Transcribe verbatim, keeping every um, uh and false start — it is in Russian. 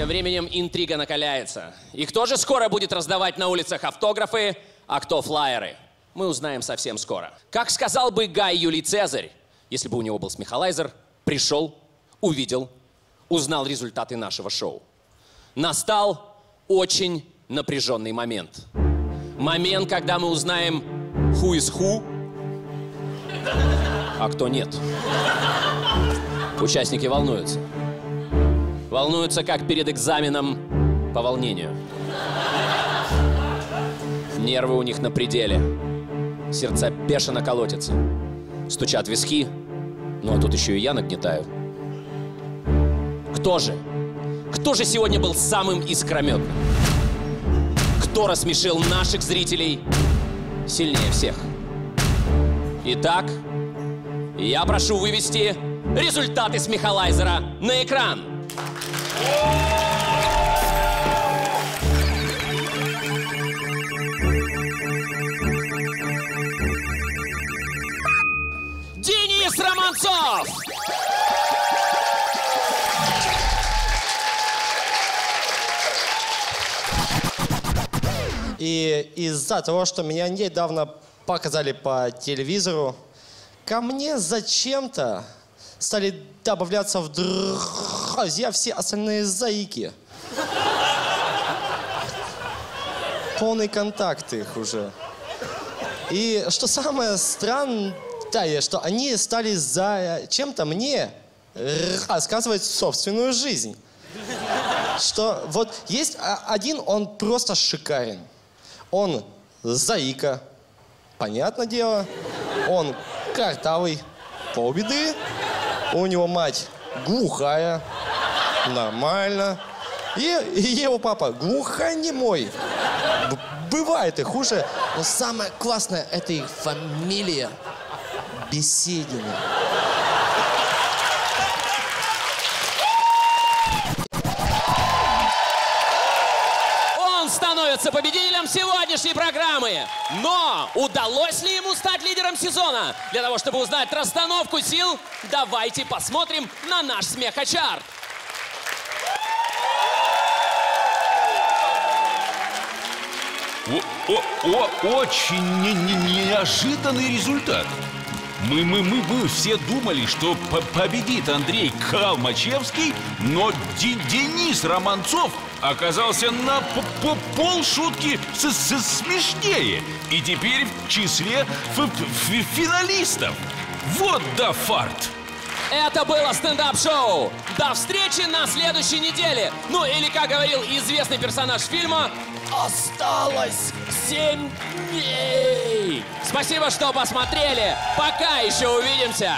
Тем временем интрига накаляется. И кто же скоро будет раздавать на улицах автографы, а кто флаеры? Мы узнаем совсем скоро. Как сказал бы Гай Юлий Цезарь, если бы у него был смехолайзер, пришел, увидел, узнал результаты нашего шоу. Настал очень напряженный момент. Момент, когда мы узнаем who is who, а кто нет. Участники волнуются. Волнуются, как перед экзаменом по волнению. Нервы у них на пределе. Сердца бешено колотятся. Стучат виски. Ну, а тут еще и я нагнетаю. Кто же? Кто же сегодня был самым искрометным? Кто рассмешил наших зрителей сильнее всех? Итак, я прошу вывести результаты смехолайзера на экран. Денис Романцов! И из-за того, что меня недавно показали по телевизору, ко мне зачем-то стали добавляться в друзья все остальные заики. Полный контакт их уже. И что самое странное, что они стали зачем-то мне рассказывать собственную жизнь. Что вот есть один, он просто шикарен. Он заика, понятное дело. Он картавый, полбеды. У него мать глухая, нормально. И, и его папа глухонемой. Бывает и хуже, но самое классное — это их фамилия Беседины. Он становится победителем сегодняшней программы. Но удалось ли ему стать лидером сезона? Для того, чтобы узнать расстановку сил, давайте посмотрим на наш смехочарт. Очень неожиданный результат. Мы, мы, мы, мы все думали, что победит Андрей Калмачевский, но Денис Романцов оказался на полшутки смешнее. И теперь в числе финалистов. Вот да фарт! Это было стендап шоу. До встречи на следующей неделе. Ну или, как говорил известный персонаж фильма, осталось семь дней. Спасибо, что посмотрели. Пока, еще увидимся.